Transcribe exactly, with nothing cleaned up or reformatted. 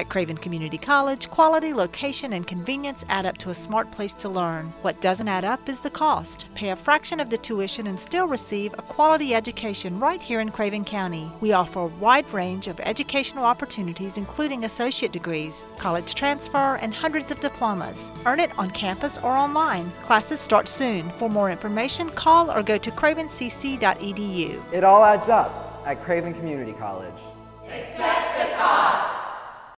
At Craven Community College, quality, location, and convenience add up to a smart place to learn. What doesn't add up is the cost. Pay a fraction of the tuition and still receive a quality education right here in Craven County. We offer a wide range of educational opportunities, including associate degrees, college transfer, and hundreds of diplomas. Earn it on campus or online. Classes start soon. For more information, call or go to craven c c dot e d u. It all adds up at Craven Community College. Accept the cost.